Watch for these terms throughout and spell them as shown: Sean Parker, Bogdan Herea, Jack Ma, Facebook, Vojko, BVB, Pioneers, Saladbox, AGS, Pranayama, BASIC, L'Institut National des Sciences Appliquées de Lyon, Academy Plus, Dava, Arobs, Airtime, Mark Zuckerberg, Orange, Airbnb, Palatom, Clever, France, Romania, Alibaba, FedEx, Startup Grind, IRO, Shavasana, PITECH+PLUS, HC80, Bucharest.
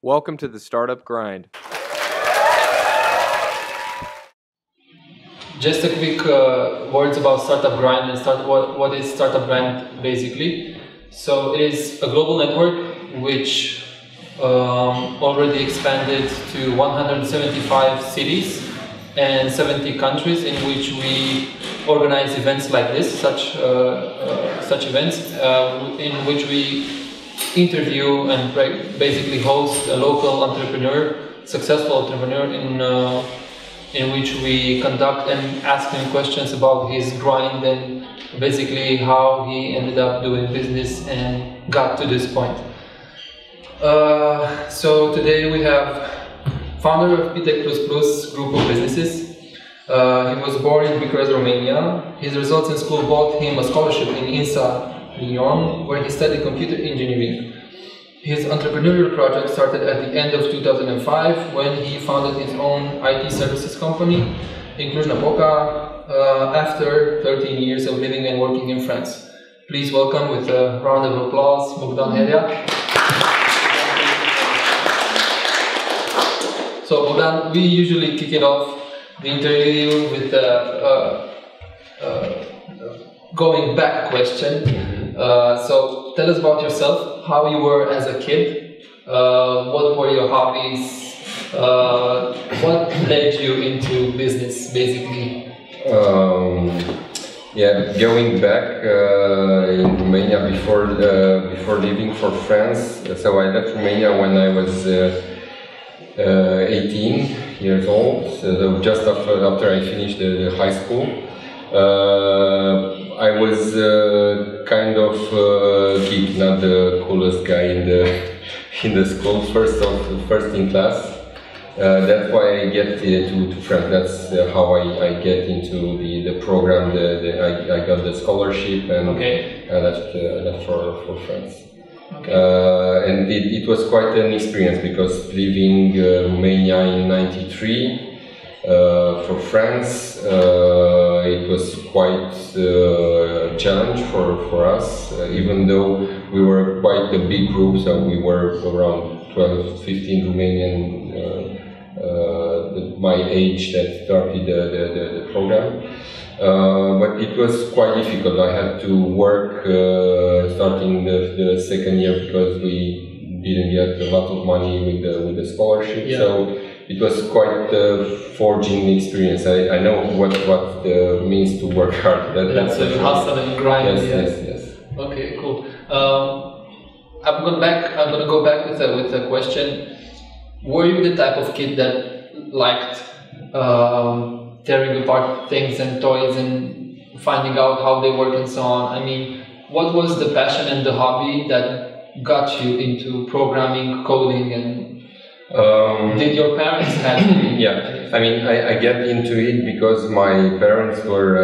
Welcome to the Startup Grind. Just a quick words about Startup Grind and what is Startup Grind basically. So it is a global network which already expanded to 175 cities and 70 countries, in which we organize events like this, such events in which we interview and basically host a local entrepreneur, successful entrepreneur, in which we conduct and ask him questions about his grind and basically how he ended up doing business and got to this point. So today we have founder of PITECH+PLUS group of businesses. He was born in Bucharest, Romania. His results in school bought him a scholarship in INSA Lyon, where he studied computer engineering. His entrepreneurial project started at the end of 2005 when he founded his own IT services company in Cluj-Napoca after 13 years of living and working in France. Please welcome with a round of applause Bogdan Herea. So Bogdan, we usually kick it off the interview with going back question. So tell us about yourself, how you were as a kid, what were your hobbies, what led you into business basically? Yeah, going back in Romania before leaving for France, so I left Romania when I was 18 years old, so just after I finished the high school. I was kind of a geek, not the coolest guy in the school, first in class. That's why I get to France. That's how I get into the program. I got the scholarship and okay. I left for France. Okay. And it was quite an experience, because leaving Romania in '93. For France, it was quite a challenge for us, even though we were quite a big group, so we were around 12, 15 Romanian, my age, that started the program. But it was quite difficult. I had to work starting the second year, because we didn't get a lot of money with the scholarship. Yeah. So it was quite a forging experience. I know what means to work hard. That's a hustle and grind. Yes, yeah. Yes. Okay, cool. I'm gonna go back with a question. Were you the type of kid that liked tearing apart things and toys and finding out how they work and so on? I mean, what was the passion and the hobby that got you into programming, coding, and did your parents have? Yeah, I mean, I get into it because my parents were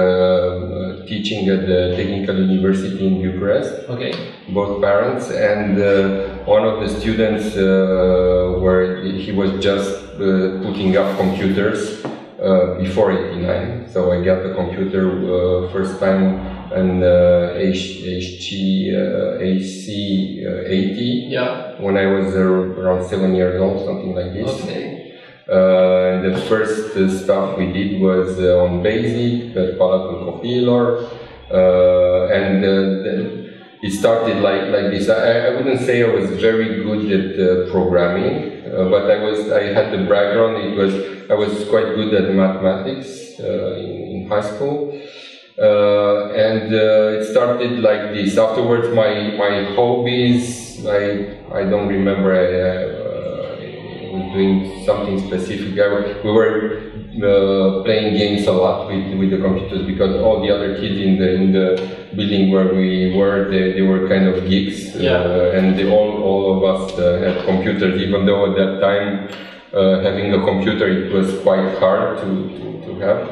teaching at the Technical University in Bucharest. Okay. Both parents, and one of the students, he was just putting up computers before '89. So I got the computer first time and HC80, yeah, when I was around 7 years old, something like this. Okay. The first stuff we did was on BASIC, Palatom compiler, and it started like this. I wouldn't say I was very good at programming, but I had the background. I was quite good at mathematics in high school. And it started like this. Afterwards, my hobbies, I don't remember. I was doing something specific. We were playing games a lot with the computers, because all the other kids in the building where we were, they were kind of geeks, yeah. And all of us had computers. Even though at that time having a computer, it was quite hard to have.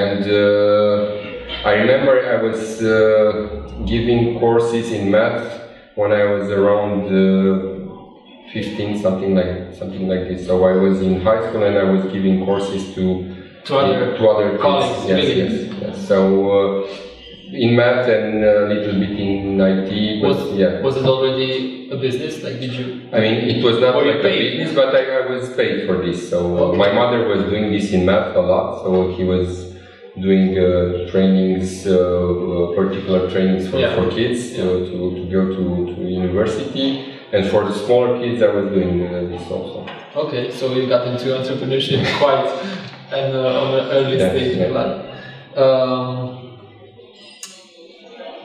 And I remember I was giving courses in math when I was around 15, something like this. So I was in high school and I was giving courses to other colleagues. Yes, yes, yes. So in math and a little bit in IT. Was it already a business? Like, did you? I mean, it was not like a business, but I was paid for this. So my mother was doing this in math a lot. So he was doing trainings, particular trainings for kids to go to university. And for the smaller kids, I was doing this also. Okay, so you got into entrepreneurship quite on an early stage in life.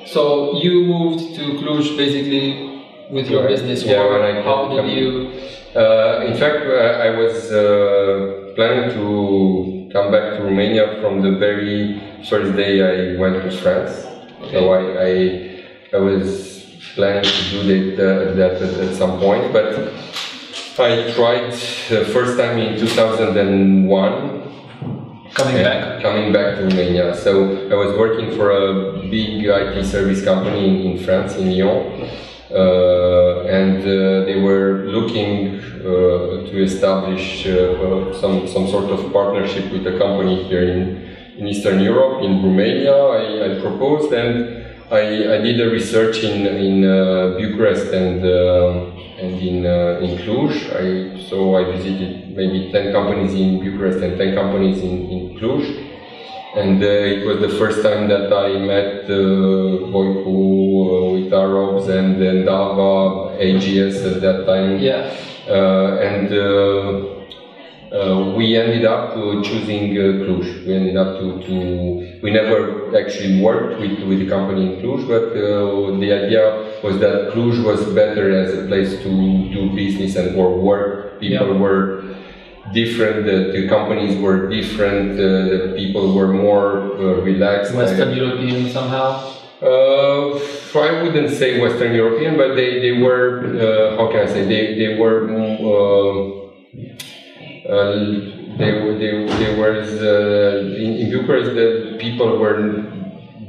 So you moved to Cluj basically with your business. How did you? In fact, I was planning to come back to Romania from the very first day I went to France. Okay. So I was planning to do that at some point, but I tried the first time in 2001. Coming back to Romania. So I was working for a big IT service company in France, in Lyon, and they were looking to establish some sort of partnership with a company here in Eastern Europe, in Romania. I proposed, and I did a research in Bucharest and in Cluj. So I visited maybe 10 companies in Bucharest and 10 companies in Cluj, and it was the first time that I met Vojko with Arobs and then Dava, AGS at that time. Yeah. We ended up choosing Cluj. We ended up we never actually worked with the company in Cluj, but the idea was that Cluj was better as a place to do business and or work. People were different, the companies were different, the people were more relaxed. Western European somehow? I wouldn't say Western European, but they were, how can I say, they were they were in Bucharest. The people were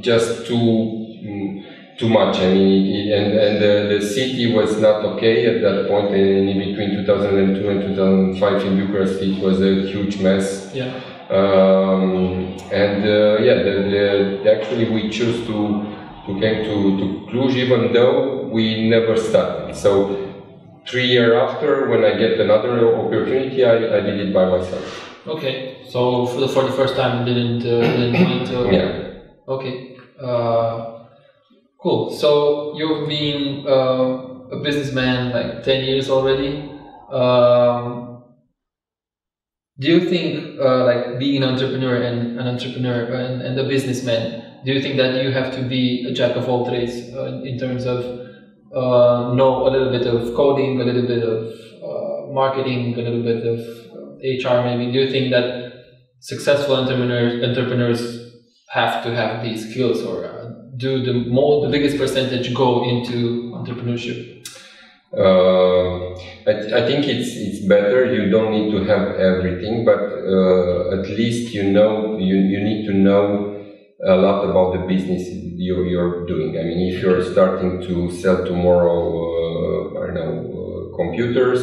just too much. I mean, and the city was not okay at that point. And in between 2002 and 2005 in Bucharest, it was a huge mess. Yeah. And yeah, actually we chose to came to Cluj, even though we never started. So 3 years after, when I get another opportunity, I did it by myself. Okay, so for the first time, didn't went to... Yeah. Okay, cool. So you've been a businessman like 10 years already. Do you think like being an entrepreneur and a businessman, do you think that you have to be a jack of all trades in terms of know a little bit of coding, a little bit of marketing, a little bit of HR maybe? Do you think that successful entrepreneurs have to have these skills, or do the biggest percentage go into entrepreneurship? I think it's better. You don't need to have everything, but at least you need to know a lot about the business you're doing. I mean, if you're starting to sell tomorrow, I don't know, computers,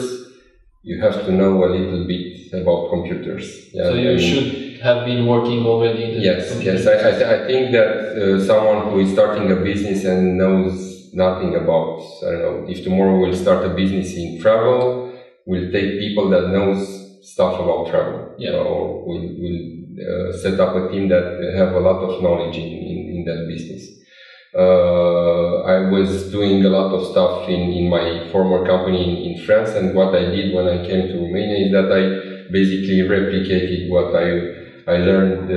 you have to know a little bit about computers. Yeah, so you should have been working already. Yes. I think that someone who is starting a business and knows nothing about, I don't know, if tomorrow we'll start a business in travel, we'll take people that knows stuff about travel. Yeah. Or we'll set up a team that have a lot of knowledge in that business. I was doing a lot of stuff in my former company in France, and what I did when I came to Romania is that I basically replicated what I learned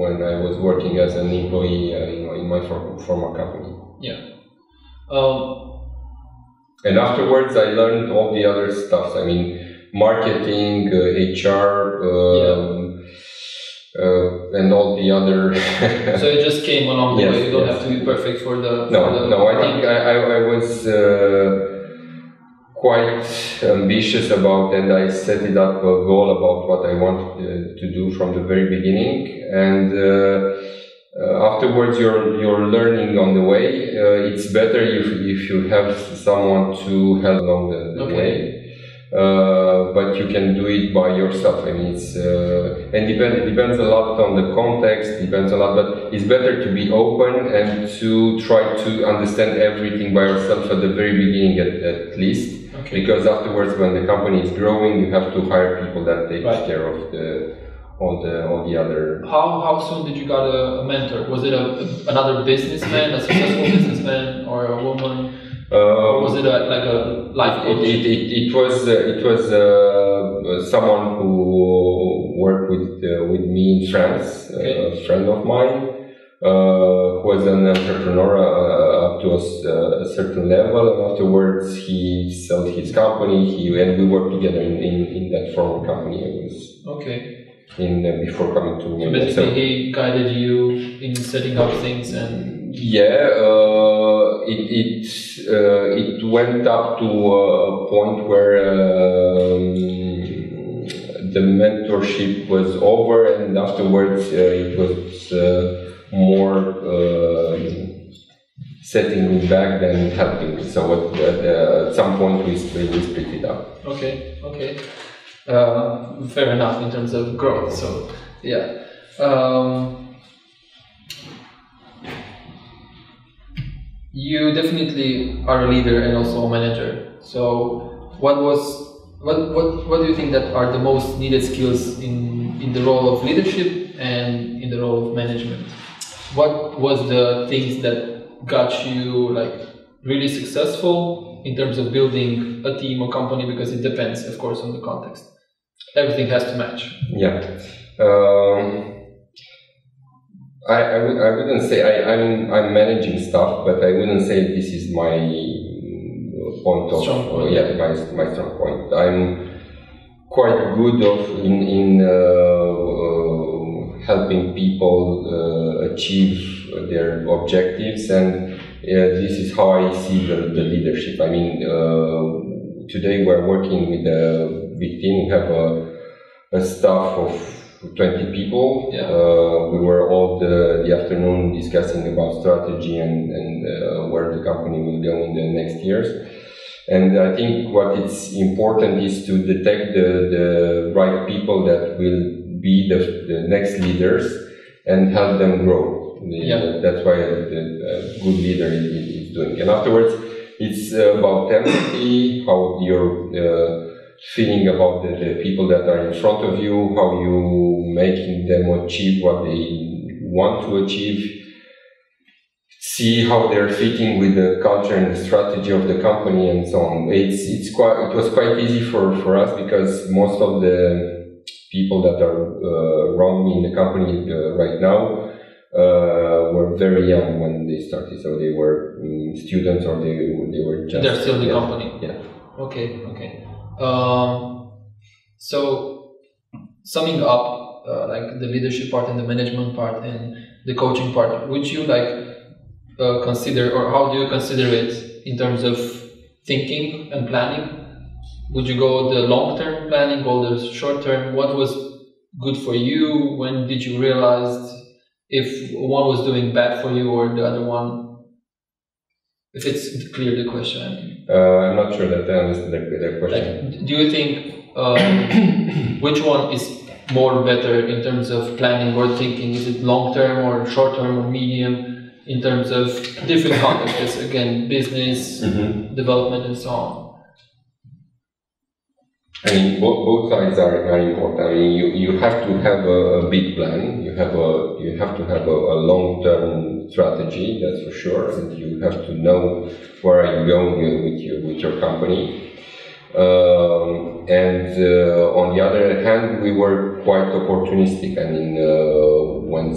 when I was working as an employee in my former company. Yeah. And afterwards I learned all the other stuff. I mean, marketing, HR, and all the other. So it just came along the way. You don't have to be perfect for the. No. I think I was quite ambitious about, and I set it up a goal about what I wanted to do from the very beginning. And afterwards, you're learning on the way. It's better if you have someone to help along the way. but you can do it by yourself. I mean, it's and it depends a lot on the context, depends a lot, but it's better to be open and to try to understand everything by yourself at the very beginning, at least. Okay. Because afterwards, when the company is growing, you have to hire people that take care of all the other. How soon did you got a mentor? Was it another businessman, a successful businessman, or a woman? Or was it like a life coach? It was someone who worked with me in France, okay. A friend of mine, who was an entrepreneur up to a certain level, and afterwards he sold his company. And we worked together in that former company. It was okay. Before coming to me. So basically, he guided you in setting up things and. Yeah, it went up to a point where the mentorship was over, and afterwards it was more setting me back than helping me. So at some point we split it up. Okay. Okay. Fair enough in terms of growth, so yeah. You definitely are a leader and also a manager. So what do you think that are the most needed skills in the role of leadership and in the role of management? What was the things that got you like really successful in terms of building a team or company? Because it depends, of course, on the context. Everything has to match. Yeah. I wouldn't say I'm managing stuff, but I wouldn't say this is my point of strong point. Yeah, my strong point. I'm quite good in helping people achieve their objectives, and this is how I see the leadership. I mean, today we're working with a big team. We have a staff of 20 people. Yeah. We were all the afternoon discussing about strategy and where the company will go in the next years. And I think what it's important is to detect the right people that will be the next leaders and help them grow. Yeah. That's why a good leader is doing. And afterwards, it's about empathy, how your feeling about the people that are in front of you, how you making them achieve what they want to achieve, see how they're fitting with the culture and the strategy of the company and so on. It was quite easy for us because most of the people that are around me in the company right now were very young when they started, so they were students or they were just. They're still in the company. Yeah. Okay. Okay. So summing up like the leadership part and the management part and the coaching part, would you consider, or how do you consider it in terms of thinking and planning? Would you go the long-term planning or the short-term? What was good for you? When did you realize if one was doing bad for you or the other one? If it's clear, the question. I'm not sure that I understand the question. Like, do you think which one is more better in terms of planning or thinking? Is it long term or short term or medium in terms of different contexts? Again, business, development, and so on. I mean, both sides are very important. I mean, you have to have a big plan. You have to have a long term strategy, that's for sure, and you have to know where are you going with your company. On the other hand, we were quite opportunistic. I mean, when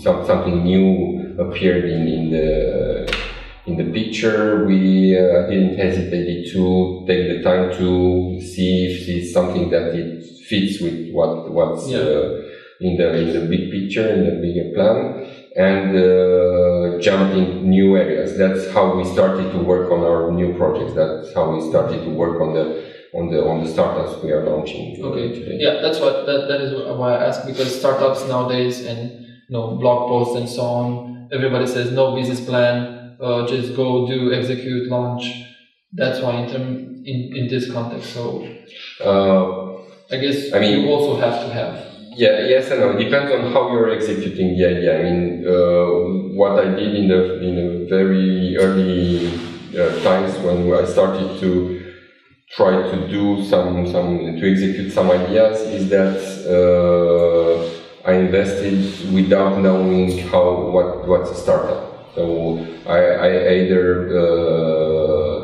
something new appeared in the picture, we didn't hesitate to take the time to see if it's something that it fits with what's in the big picture, in the bigger plan, and jump in new areas. That's how we started to work on our new projects. That's how we started to work on the startups we are launching. Okay. Today. Yeah, that is why I asked, because startups nowadays and blog posts and so on, everybody says no business plan, just go do, execute, launch. That's why in this context, so I guess you also have to have. Yeah, yes and no. Depends on how you're executing the idea. I mean, what I did in the very early times when I started to try to do to execute some ideas is that I invested without knowing what's a startup. So I either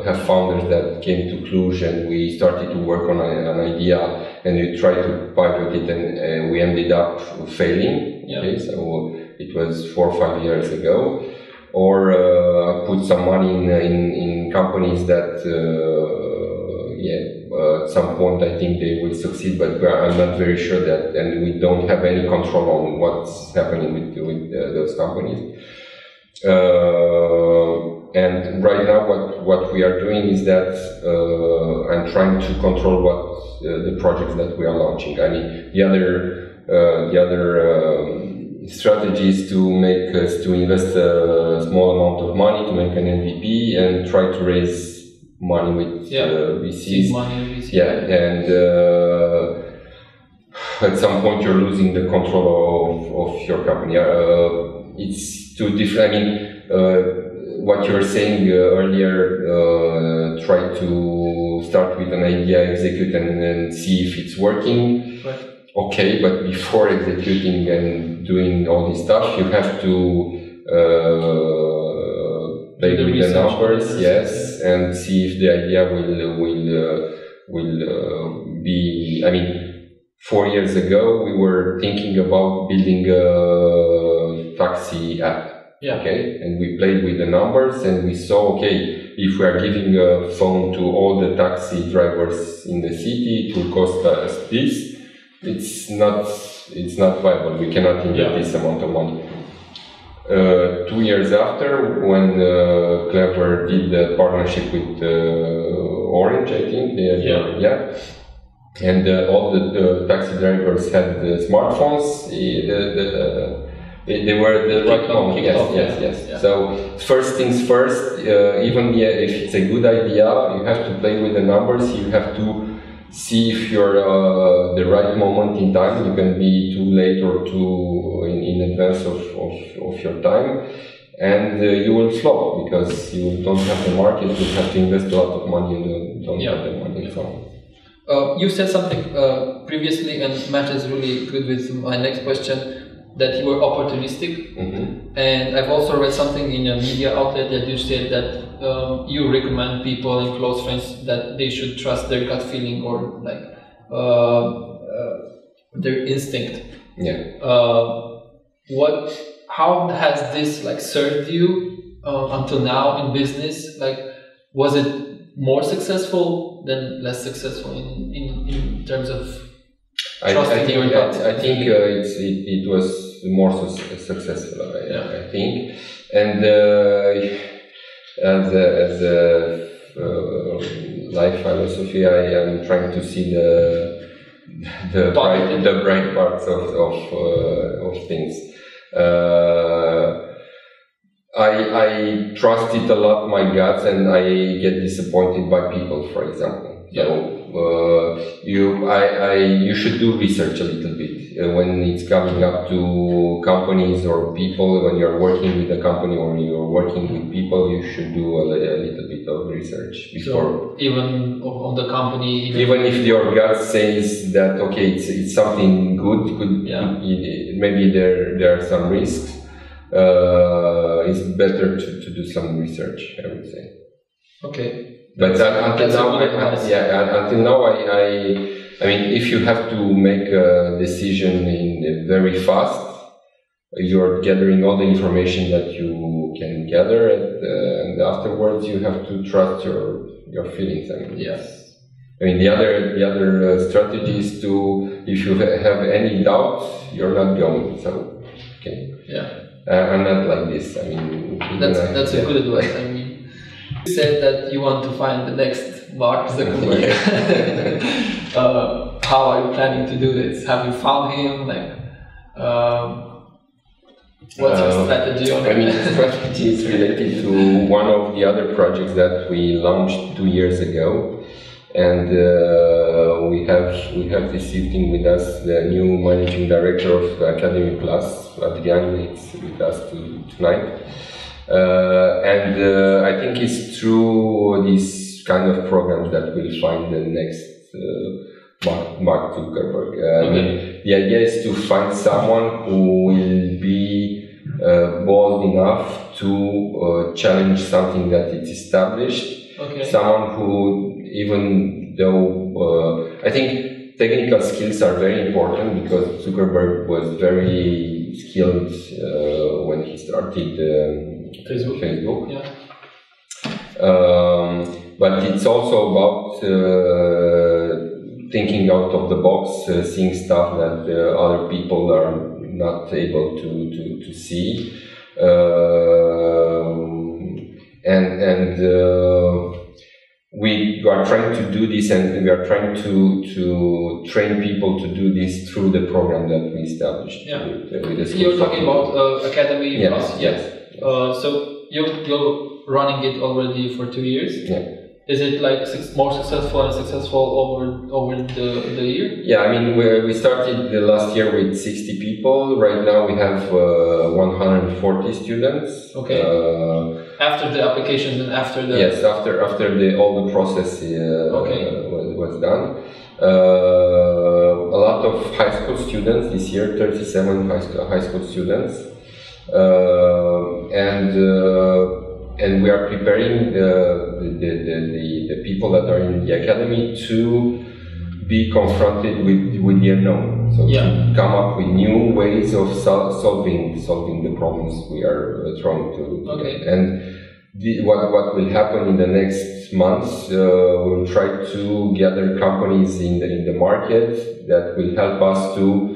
have founders that came to Cluj and we started to work on an idea. And we tried to pilot it, and we ended up failing. Yeah. Okay, so it was 4 or 5 years ago. Or put some money in companies that, at some point I think they will succeed, but I'm not very sure that, and we don't have any control on what's happening with those companies. And right now, what we are doing is that I'm trying to control the projects that we are launching. I mean, the other strategy is to make us to invest a small amount of money to make an MVP and try to raise money with VCs. And at some point you're losing the control of your company. It's too different. I mean. What you were saying earlier, try to start with an idea, execute, and then see if it's working. Right. Okay, but before executing and doing all this stuff, you have to play with the numbers, yes, and see if the idea will be. I mean, 4 years ago, we were thinking about building a taxi app. Yeah. Okay, and we played with the numbers and we saw, okay, if we are giving a phone to all the taxi drivers in the city, it will cost us this. It's not viable. We cannot invest this amount of money. 2 years after, when Clever did the partnership with Orange, I think and all the taxi drivers had the smartphones. They were the right moment. Yes. So first things first. Even if it's a good idea, you have to play with the numbers. You have to see if you're the right moment in time. You can be too late or too in advance of your time, and you will flop because you don't have the market. You have to invest a lot of money and you don't have the money. So. You said something previously, and Matt is really good with my next question. That you were opportunistic, and I've also read something in a media outlet that you said that you recommend people and close friends that they should trust their gut feeling or like their instinct. Yeah. How has this like served you until now in business? Like, was it more successful than less successful in terms of? I think it was more successful. I think, and as a life philosophy, I am trying to see the bright parts of things. I trusted a lot my guts, and I get disappointed by people, for example. Yeah. So, you should do research a little bit when it's coming up to companies or people. When you're working with a company or you're working with people, you should do a little bit of research before. So even on the company. Even if your gut says that okay, it's something good. Maybe there are some risks. It's better to do some research, I would say. Okay. But until now, I mean, if you have to make a decision very fast, you're gathering all the information that you can gather, and afterwards you have to trust your feelings. I mean, yes. I mean, the other strategy is to, if you have any doubts, you're not going. So, okay. Yeah. I'm not like this. I mean, that's a good advice. I mean. You said that you want to find the next Mark Zuckerberg. Yeah. How are you planning to do this? Have you found him? Like, What's your strategy on it? I mean, the strategy is related to one of the other projects that we launched 2 years ago, and we have this evening with us the new managing director of Academy Plus, Adrian. It's with us tonight, and I think it's through these kind of programs that we'll find the next Mark Zuckerberg. The idea is to find someone who will be bold enough to challenge something that is established. Okay. Someone who, even though I think technical skills are very important, because Zuckerberg was very skilled when he started Facebook. Yeah. But it's also about thinking out of the box, seeing stuff that other people are not able to see, and we are trying to do this, and we are trying to train people to do this through the program that we established. Yeah. With you're talking about Academy. Yes. Plus? Yes. So you're running it already for 2 years. Yeah. Is it like more successful over the year? Yeah, I mean, we started the last year with 60 people. Right now we have 140 students. Okay. After the applications and after the... Yes, after all the process was done. A lot of high school students this year, 37 high school students. And we are preparing the people that are in the academy to be confronted with the unknown. So to come up with new ways of solving the problems we are trying to. Okay. And what will happen in the next months? We'll try to gather companies in the market that will help us to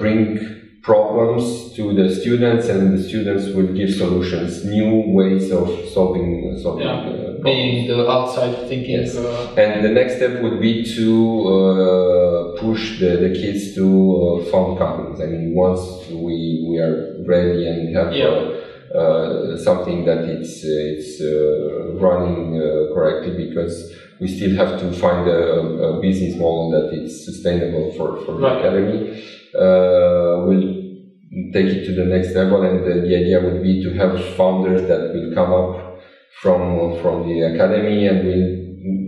bring problems to the students, and the students will give solutions, new ways of solving problems. Being the outside thinking. Yes. And the next step would be to push the kids to found companies. I mean, once we are ready and have something that it's running correctly, because we still have to find a business model that is sustainable for the academy. We'll take it to the next level, and the idea would be to have founders that will come up from the academy, and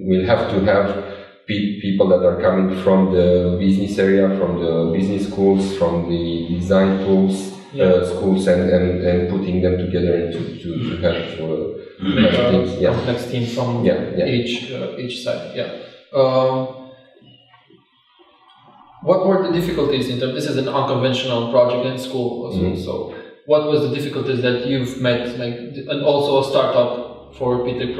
we'll have to have people that are coming from the business area, from the business schools, from the design schools, and putting them together to have things. Yeah. Complex team from each side. Yeah. What were the difficulties in terms? This is an unconventional project in school, also, so what was the difficulties that you've met? And also a startup for PITECH++,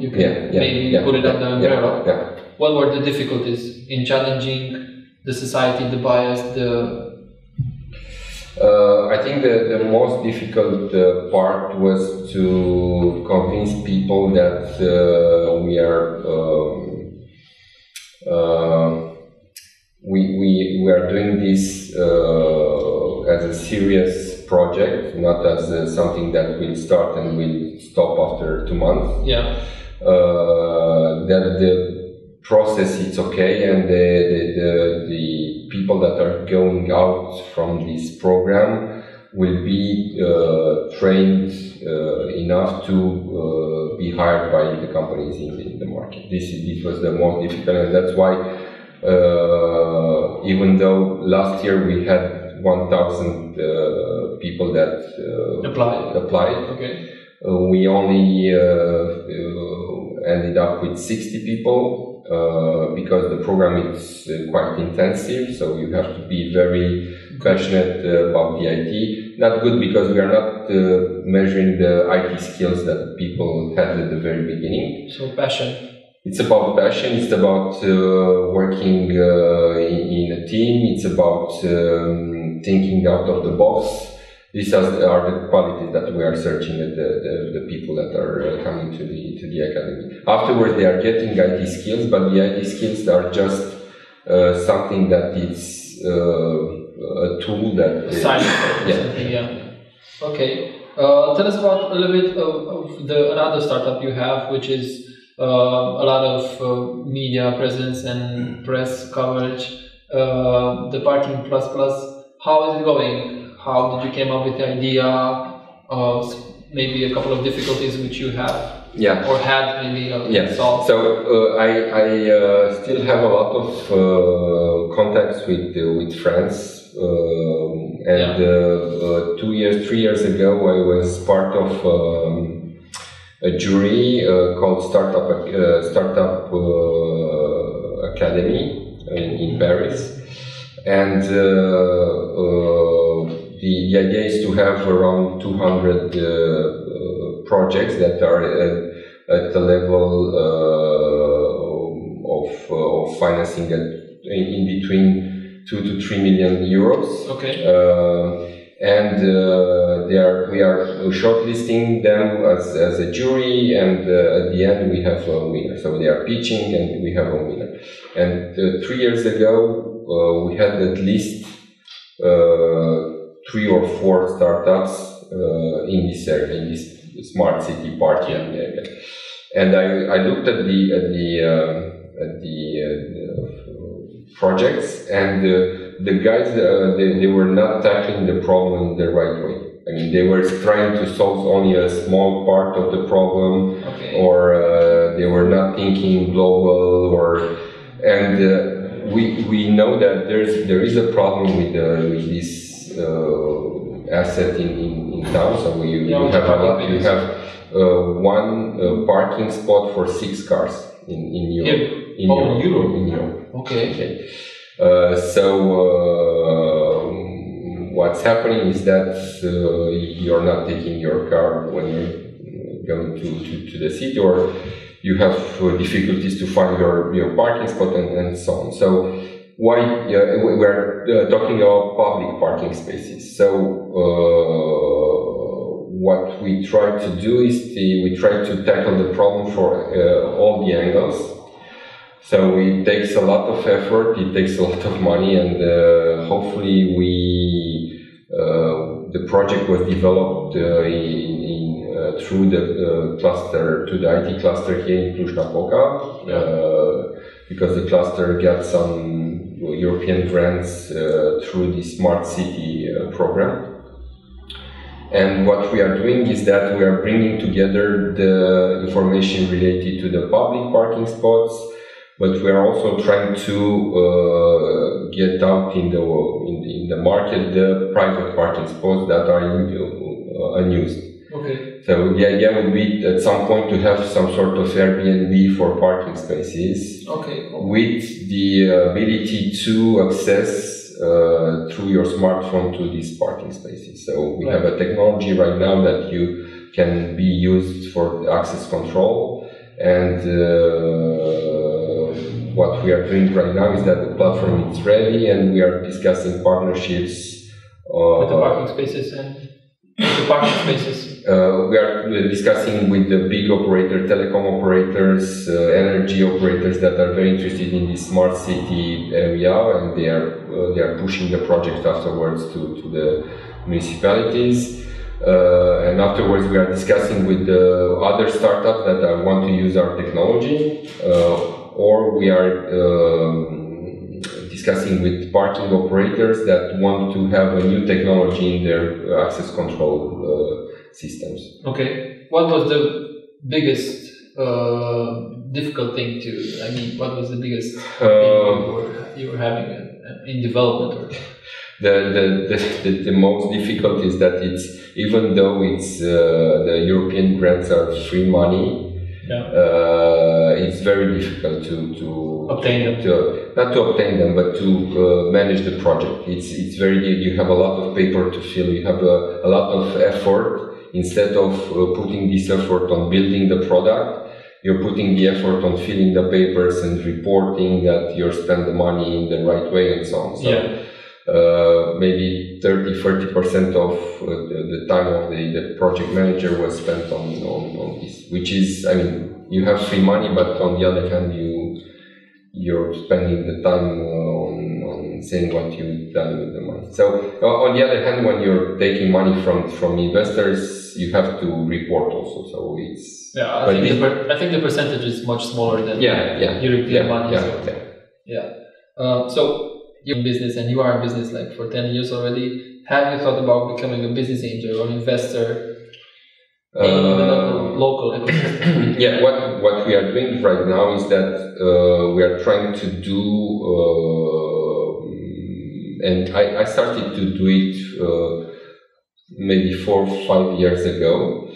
you can put it under umbrella. Yeah. What were the difficulties in challenging the society, the bias, the? I think the most difficult part was to convince people that we are. We are doing this as a serious project, not as something that will start and will stop after 2 months. Yeah. That the process is okay, and the people that are going out from this program will be trained enough to be hired by the companies in the market. This was the most difficult, and that's why. Even though last year we had 1,000 people that applied. Okay. We only ended up with 60 people because the program is quite intensive, so you have to be very passionate about the IT. Not good, because we are not measuring the IT skills that people had at the very beginning. So passion. It's about passion, it's about working in a team, it's about thinking out of the box. These are the qualities that we are searching at the people that are coming to the academy. Afterwards, they are getting IT skills, but the IT skills are just something that it's a tool that is science. Yeah. Okay. Tell us about a little bit of the another startup you have, which is a lot of media presence and press coverage. The PITECH++. How is it going? How did you came up with the idea? Maybe a couple of difficulties which you have. Yeah. Or had maybe solved. So I still have a lot of contacts with France, and 3 years ago I was part of a jury called Startup Academy in Paris, and the idea is to have around 200 projects that are at the level of financing that in between 2 to 3 million euros. Okay. We are shortlisting them as a jury, and at the end we have a winner. So they are pitching, and we have a winner. And 3 years ago, we had at least 3 or 4 startups in this area, in this smart city party area. And I looked at the projects, and the guys they were not tackling the problem the right way. I mean, they were trying to solve only a small part of the problem, or they were not thinking global, we know that there is a problem with this asset in town. So you have one parking spot for 6 cars in Europe. Yeah. In Europe. Okay. What's happening is that you're not taking your car when you're going to the city, or you have difficulties to find your parking spot and so on. So we're talking about public parking spaces. So what we try to do is we try to tackle the problem for all the angles. So it takes a lot of effort, it takes a lot of money, and hopefully the project was developed through the cluster, to the IT cluster here in Cluj-Napoca, because the cluster got some European grants through the Smart City program. And what we are doing is that we are bringing together the information related to the public parking spots, but we are also trying to get out in the market the private parking spots that are unused. Okay. So the idea would be at some point to have some sort of Airbnb for parking spaces. Okay. Cool. With the ability to access through your smartphone to these parking spaces. So we have a technology right now that you can be used for access control, and what we are doing right now is that the platform is ready, and we are discussing partnerships with the parking spaces and the parking spaces. We are discussing with the big operators, telecom operators, energy operators that are very interested in the smart city area, and they are pushing the project afterwards to the municipalities. And afterwards, we are discussing with the other startups that want to use our technology. Or we are discussing with parking operators that want to have a new technology in their access control systems. Okay. What was the biggest difficult thing to, what was the biggest thing you were having in development? The most difficult is that even though the European grants are free money, it's very difficult to obtain them. Not to obtain them, but to manage the project. It's very. You have a lot of paper to fill. You have a lot of effort. Instead of putting this effort on building the product, you're putting the effort on filling the papers and reporting that you're spending the money in the right way and so on. So maybe 30-40% of the time of the project manager was spent on this, which is, you have free money, but on the other hand, you you're spending the time on seeing what you've done with the money. So on the other hand, when you're taking money from investors, you have to report also. So it's I think the percentage is much smaller than European money. So you're in business, and you are in business like for 10 years already. Have you thought about becoming a business angel or an investor? Local what we are doing right now is that we are trying to do and I started to do it maybe 4 or 5 years ago.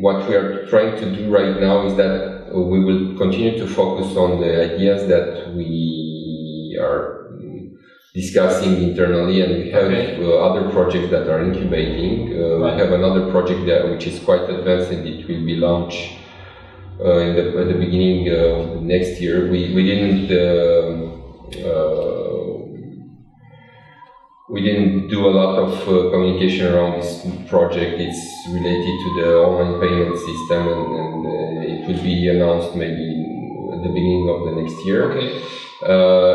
What we are trying to do right now is that we will continue to focus on the ideas that we are discussing internally, and we have other projects that are incubating. We have another project that which is quite advanced, and it will be launched at the beginning of next year. We didn't do a lot of communication around this project. It's related to the online payment system, and it will be announced maybe at the beginning of the next year.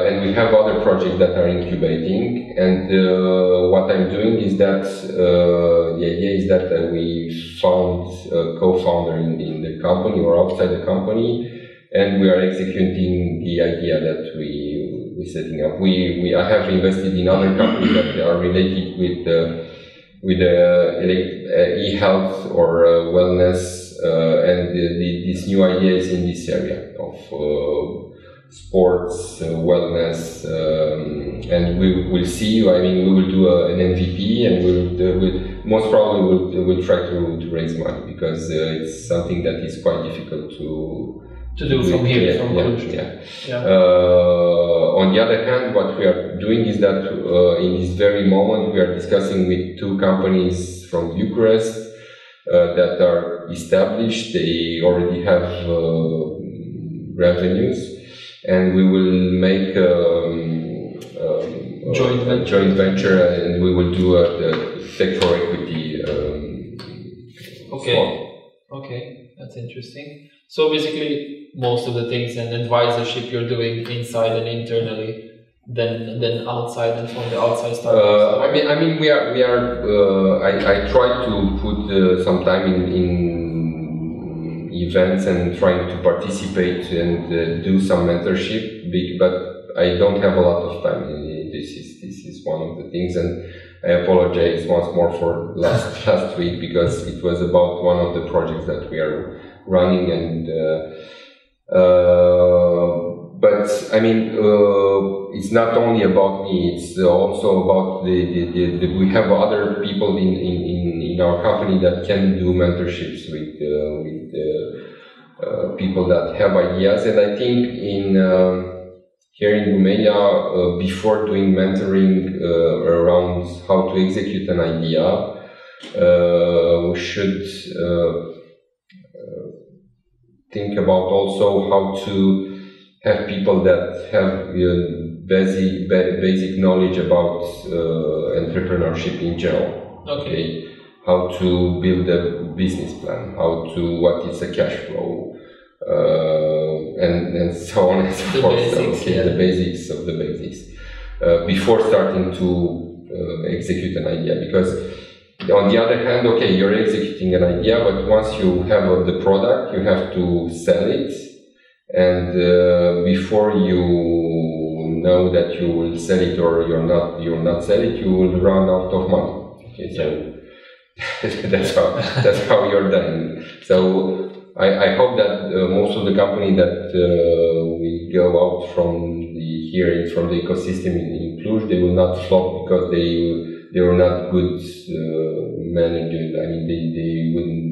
And we have other projects that are incubating, and what I'm doing is that the idea is that we found a co-founder in the company or outside the company, and we are executing the idea that we're setting up. I have invested in other companies that are related with e-health or wellness, and this new idea is in this area of sports, wellness, and we will see. I mean, we will do an MVP, and we'll most probably we'll try to raise money, because it's something that is quite difficult to do from here. On the other hand, what we are doing is that in this very moment we are discussing with 2 companies from Bucharest that are established. They already have revenues. And we will make a joint venture, and we will do a tech for equity. Okay, that's interesting. So basically, most of the things and advisorship you're doing inside and internally, than outside and from the outside startups. I mean, we are. I try to put some time in events and trying to participate and do some mentorship, but I don't have a lot of time. This is one of the things, and I apologize once more for last week, because it was about one of the projects that we are running, and but I mean it's not only about me, it's also about the we have other people in our company that can do mentorships with people that have ideas. And I think here in Romania, before doing mentoring around how to execute an idea, we should think about also how to have people that have basic knowledge about entrepreneurship in general. Okay. How to build a business plan, what is a cash flow, and so on and so forth. The basics of the basics before starting to execute an idea. Because on the other hand, you're executing an idea, but once you have the product, you have to sell it, and before you know that you will sell it or you're not sell it, you will run out of money. So that's how you're done. So I hope that most of the company that will go out from the ecosystem in Cluj, they will not flop because they were not good managers. I mean, they wouldn't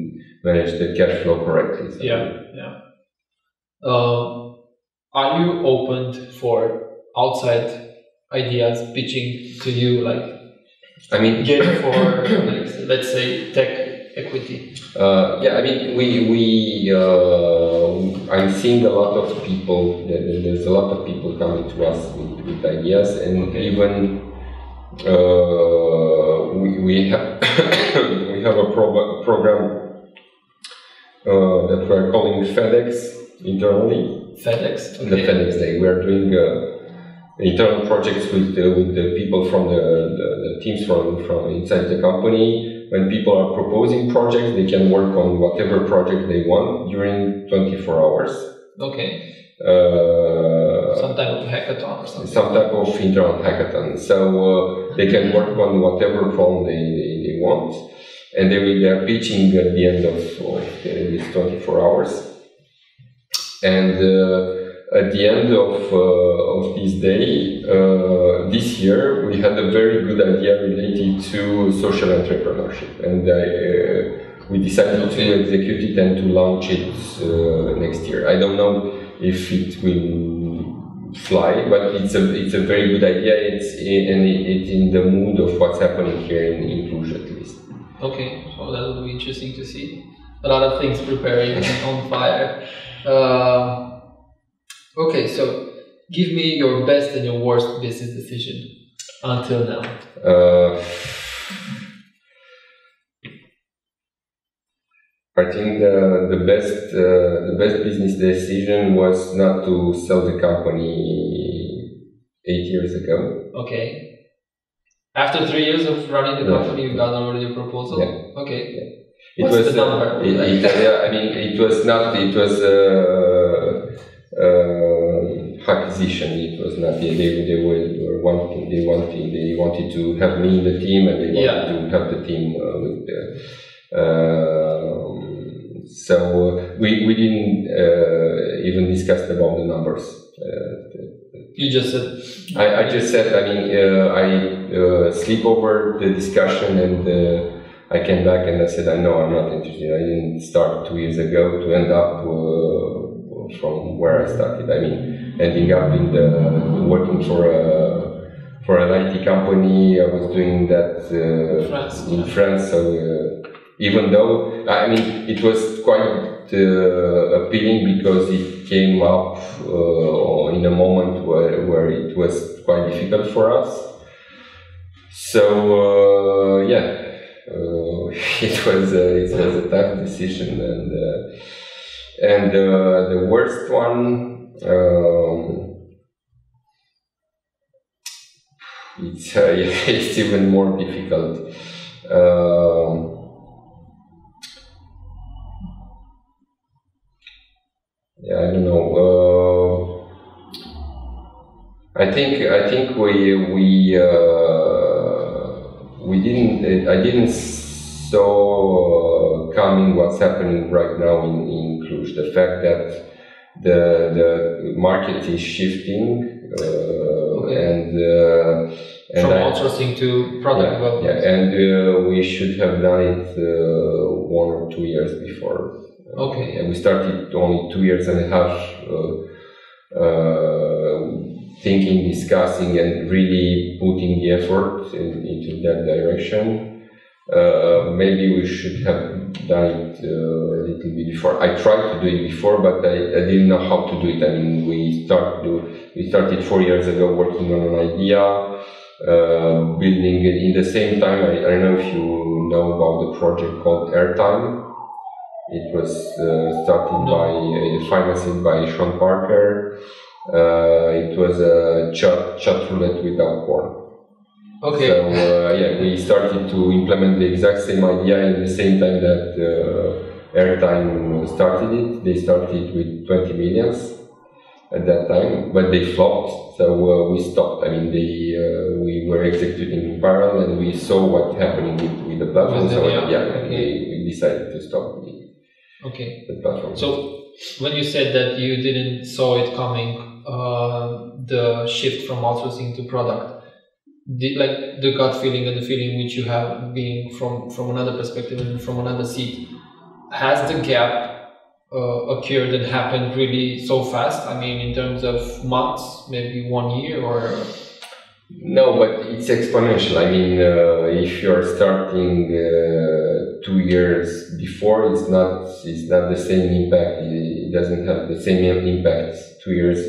manage the cash flow correctly. So. Are you open for outside ideas pitching to you, let's say tech equity? I mean, I'm seeing a lot of people. There's a lot of people coming to us with ideas, and even we have a program that we're calling FedEx internally, FedEx? Okay. The FedEx Day. We are doing internal projects with the people from the teams from inside the company. When people are proposing projects, they can work on whatever project they want during 24 hours. Okay. Some type of hackathon or something. Some type of internal hackathon. So they can work on whatever problem they want. And they will be pitching at the end of these 24 hours. And at the end of this day, this year, we had a very good idea related to social entrepreneurship. And we decided to execute it and to launch it next year. I don't know if it will fly, but it's a very good idea. It's in the mood of what's happening here in Cluj, at least. Okay, so that will be interesting to see. A lot of things preparing on fire. Okay, so give me your best and your worst business decision until now. I think the best business decision was not to sell the company 8 years ago. Okay. After 3 years of running the company, you got already a proposal? Yeah. Okay. Yeah. What's the number? It was not, it was acquisition. It was not, they wanted to have me in the team, and they wanted to have the team with the, so we didn't even discuss about the numbers. You just said. I just said, I sleep over the discussion, and I came back and I said, I know I'm not interested. I didn't start 2 years ago to end up from where I started. I mean, ending up in working for an IT company. I was doing that in France. So even though, it was quite appealing, because it came up in a moment where it was quite difficult for us. So it was a tough decision, and the worst one. It's even more difficult. I don't know. I think I didn't saw coming what's happening right now in Cluj. The fact that the market is shifting and from outsourcing to product development. Yeah, and we should have done it 1 or 2 years before. Okay. And we started only 2.5 years, thinking, discussing, and really putting the effort into that direction. Maybe we should have done it a little bit before. I tried to do it before, but I didn't know how to do it. We started 4 years ago working on an idea, building it. In the same time, I don't know if you know about the project called Airtime. It was started by financing by Sean Parker. It was a chat roulette without porn. Okay. So we started to implement the exact same idea in the same time that Airtime started it. They started with 20 millions at that time, but they flopped. So we stopped. We were executing in parallel, and we saw what happened with the platform. So we decided to stop it. Okay. The platform. So when you said that you didn't saw it coming, the shift from outsourcing to product, the gut feeling and the feeling which you have being from another perspective and from another seat, has the gap occurred and happened really so fast? In terms of months, maybe 1 year or? No, but it's exponential. If you're starting 2 years before, it's not the same impact. It doesn't have the same impact 2 years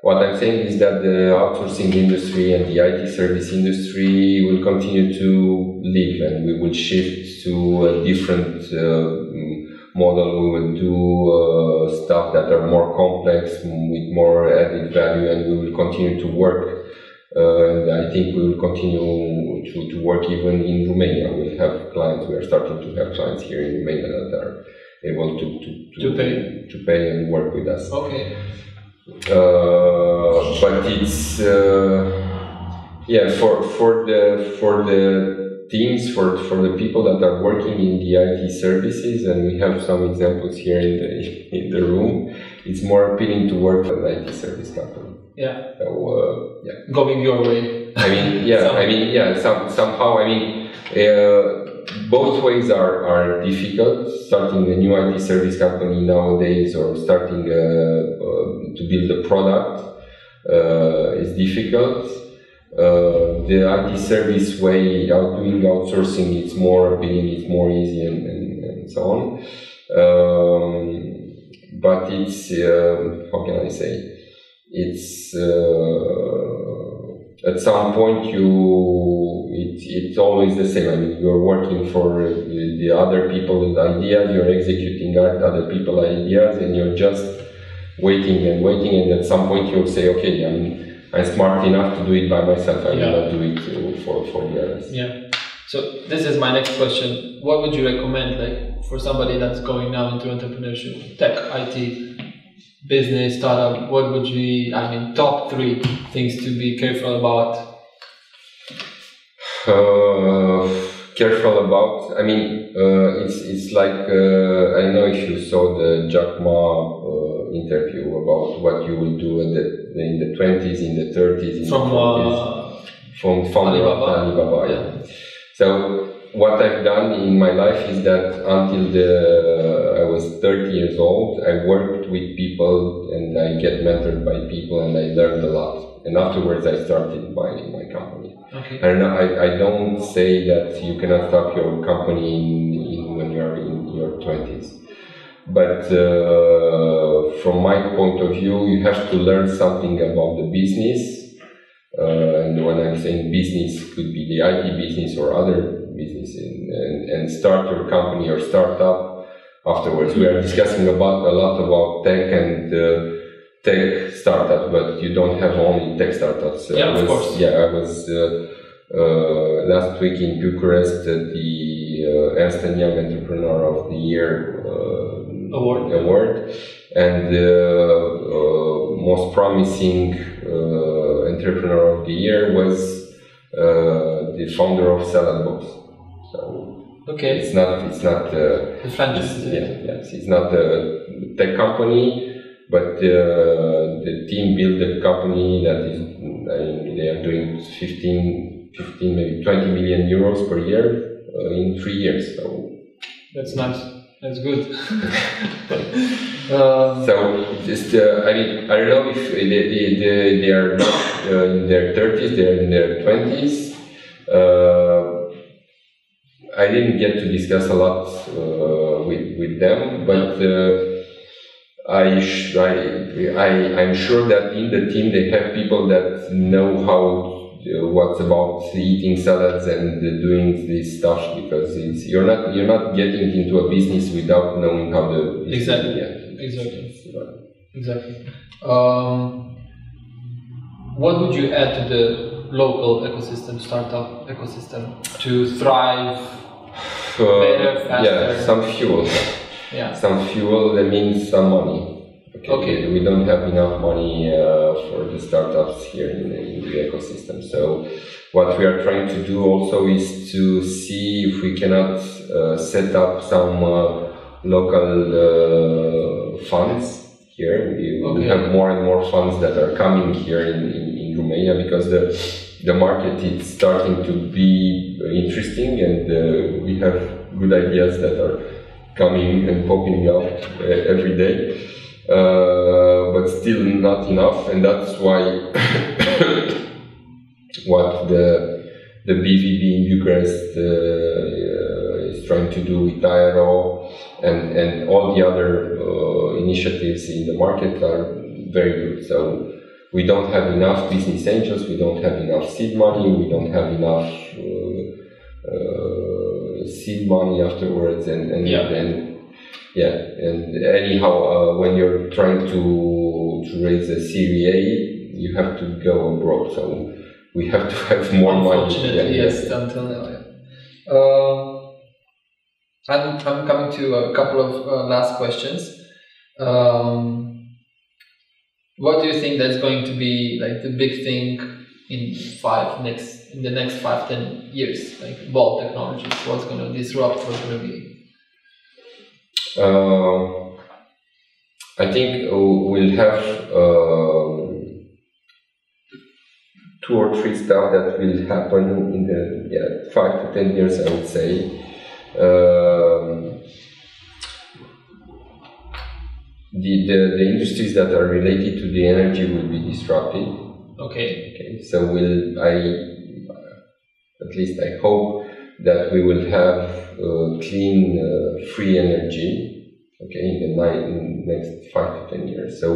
what I'm saying is that the outsourcing industry and the IT service industry will continue to live, and we will shift to a different model, we will do stuff that are more complex with more added value, and we will continue to work. And I think we will continue to work even in Romania. We have clients, we are starting to have clients here in Romania that are able to pay and work with us. Okay. But it's yeah, for the teams, for the people that are working in the IT services, and we have some examples here in the room, it's more appealing to work for an IT service company. Yeah. So, yeah. Going your way. I mean, yeah. So, I mean, yeah. Somehow, I mean, both ways are difficult. Starting a new IT service company nowadays, or starting to build a product, is difficult. The IT service way, doing outsourcing, it's more appealing, it's more easy, and so on. But it's how can I say? It's at some point it's always the same. I mean, you're working for the other people's ideas, you're executing other people's ideas, and you're just waiting, and at some point you'll say, okay, I'm smart enough to do it by myself. I will not do it for the others. Yeah. So this is my next question. What would you recommend, like, for somebody that's going now into entrepreneurship, tech, IT, business, startup? What would be, I mean, top 3 things to be careful about? Careful about. I mean, it's like I know if you saw the Jack Ma interview about what you will do in the 20s, in the 30s, in the 40s, from founder of Alibaba. Yeah. So what I've done in my life is that until I was 30 years old, I worked with people and I get mentored by people and I learned a lot. And afterwards, I started my company. Okay. And I don't say that you cannot start your company when you are in your 20s. But from my point of view, you have to learn something about the business. And when I'm saying business, could be the IT business or other business, and start your company or startup afterwards. We are discussing a lot about tech and tech startups, but you don't have only tech startups. Yeah, of course. Yeah, I was last week in Bucharest at the Ernst & Young Entrepreneur of the Year award, and most promising entrepreneur of the year was the founder of Saladbox. So okay, it's not the franchise. It's not a tech company, but the team built a company that is, they are doing 15 maybe 20 million euros per year in 3 years. So that's nice. That's good. So just I mean, I don't know if they are not in their 30s, they are in their 20s. I didn't get to discuss a lot with them, but I'm sure that in the team they have people that know what's about eating salads and doing this stuff, because it's you're not getting into a business without knowing how the business exactly. What would you add to the local ecosystem, startup ecosystem, to thrive better, faster? Yeah, some fuel. Yeah, some fuel. That means some money. Okay, we don't have enough money for the startups here in the ecosystem. So what we are trying to do also is to see if we cannot set up some local funds here. We have more and more funds that are coming here in Romania, because the market is starting to be interesting, and we have good ideas that are coming and popping up every day. But still not enough, and that's why what the BVB in Bucharest is trying to do with IRO and all the other initiatives in the market are very good. So we don't have enough business angels, we don't have enough seed money, we don't have enough seed money afterwards, and Yeah, and anyhow, when you're trying to raise a Series A, you have to go abroad, so we have to have more money. Unfortunately, yes, until now. Yeah. I'm coming to a couple of last questions. What do you think that's going to be like the big thing in the next 5-10 years? Like ball technologies, what's going to disrupt? What's going to be? I think we'll have 2 or 3 stuff that will happen in the 5 to 10 years, I would say. The industries that are related to the energy will be disrupted. Okay. So I hope that we will have clean, free energy. Okay, in the next 5 to 10 years. So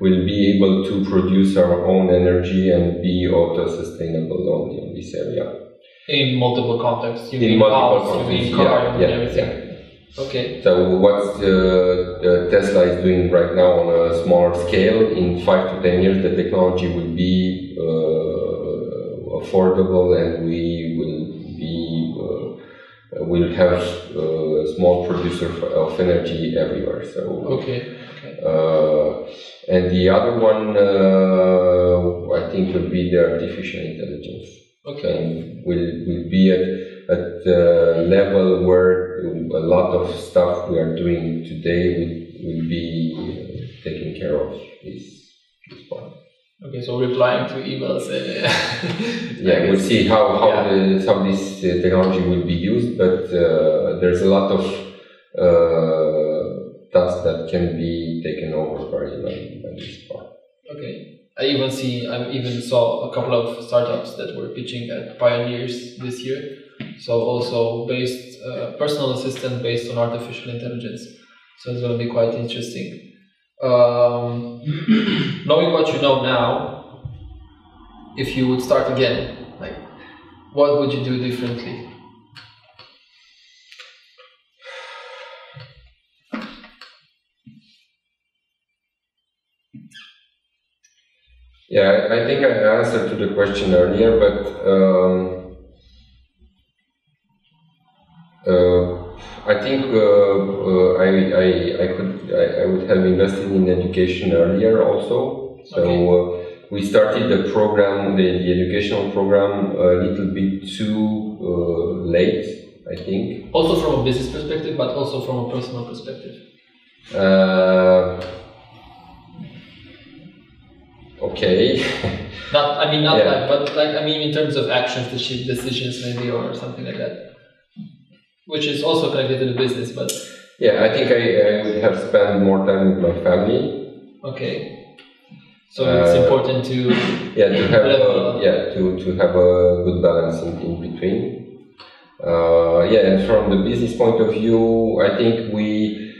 we'll be able to produce our own energy and be auto-sustainable only in this area. In multiple contexts. You mean cars, you mean car, and everything. Okay. So what Tesla is doing right now on a smaller scale, in 5 to 10 years, the technology will be affordable, and we will have small producers of energy everywhere. So okay. And the other one, I think, will be the artificial intelligence. Okay. And will be at the level where a lot of stuff we are doing today will be taken care of. This part. Okay, so replying to emails. Yeah, we'll see how this technology will be used, but there's a lot of tasks that can be taken over by this part. Okay. I even saw a couple of startups that were pitching at Pioneers this year. So also based personal assistant based on artificial intelligence. So it's going to be quite interesting. Knowing what you know now, if you would start again, like what would you do differently? Yeah, I think I answered to the question earlier, but I think I would have invested in education earlier also. So we started the program, the educational program, a little bit too late, I think. Also from a business perspective, but also from a personal perspective. Okay. I mean in terms of actions, decisions maybe or something like that. Which is also connected to the business, but... Yeah, I think I would have spent more time with my family. Okay. So it's important to... Yeah, to have a good balance in between. Yeah, and from the business point of view, I think we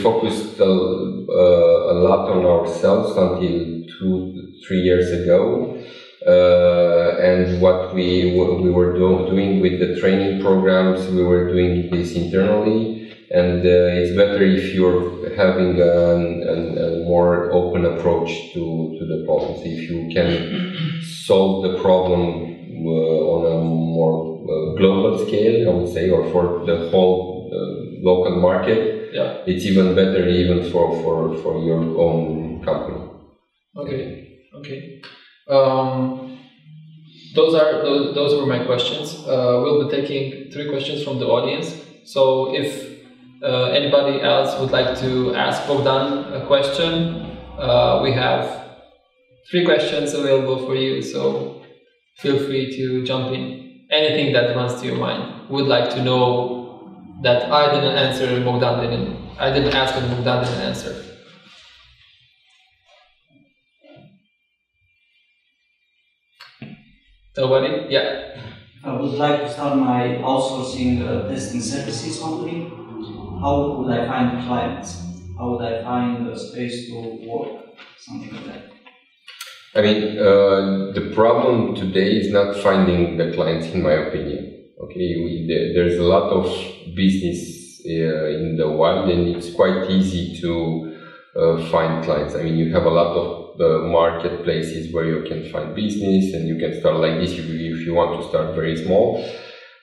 focused a lot on ourselves until 2-3 years ago. And what we were doing with the training programs, we were doing this internally, and it's better if you're having a more open approach to the problems. If you can solve the problem on a more global scale, I would say, or for the whole local market, it's even better, even for your own company. Okay. Those were my questions. We'll be taking 3 questions from the audience. So if anybody else would like to ask Bogdan a question, we have 3 questions available for you. So feel free to jump in. Anything that runs to your mind. Would like to know that I didn't answer and Bogdan didn't. I didn't ask and Bogdan didn't answer. Nobody? Yeah. I would like to start my outsourcing testing services company. How would I find clients? How would I find the space to work? Something like that. I mean, the problem today is not finding the clients, in my opinion. Okay, there's a lot of business in the wild, and it's quite easy to find clients. I mean, you have a lot of marketplaces where you can find business, and you can start like this if you want to start very small.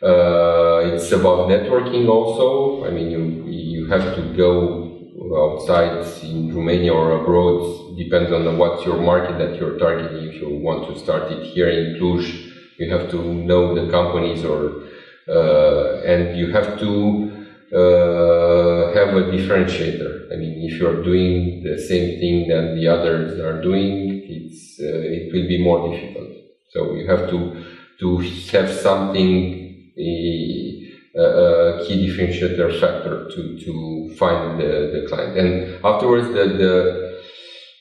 It's about networking also. I mean, you have to go outside in Romania or abroad, depends on what's your market that you're targeting. If you want to start it here in Cluj, you have to know the companies, or and you have to have a differentiator. I mean, if you're doing the same thing that the others are doing, it's it will be more difficult. So you have to have something, a key differentiator factor to find the client. And afterwards,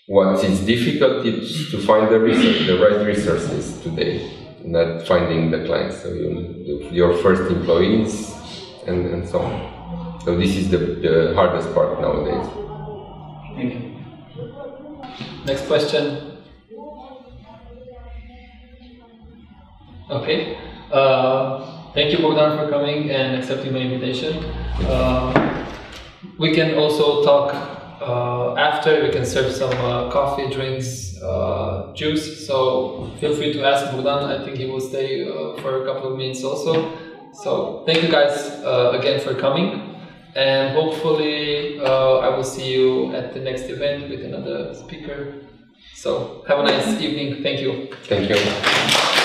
what is difficult is to find the right resources today, not finding the clients. So your first employees and so on. So this is the hardest part nowadays. Thank you. Next question. Okay. Thank you, Bogdan, for coming and accepting my invitation. We can also talk after. We can serve some coffee, drinks, juice. So feel free to ask Bogdan. I think he will stay for a couple of minutes also. So thank you guys again for coming, and hopefully I will see you at the next event with another speaker. So have a nice evening. Thank you. Thank you.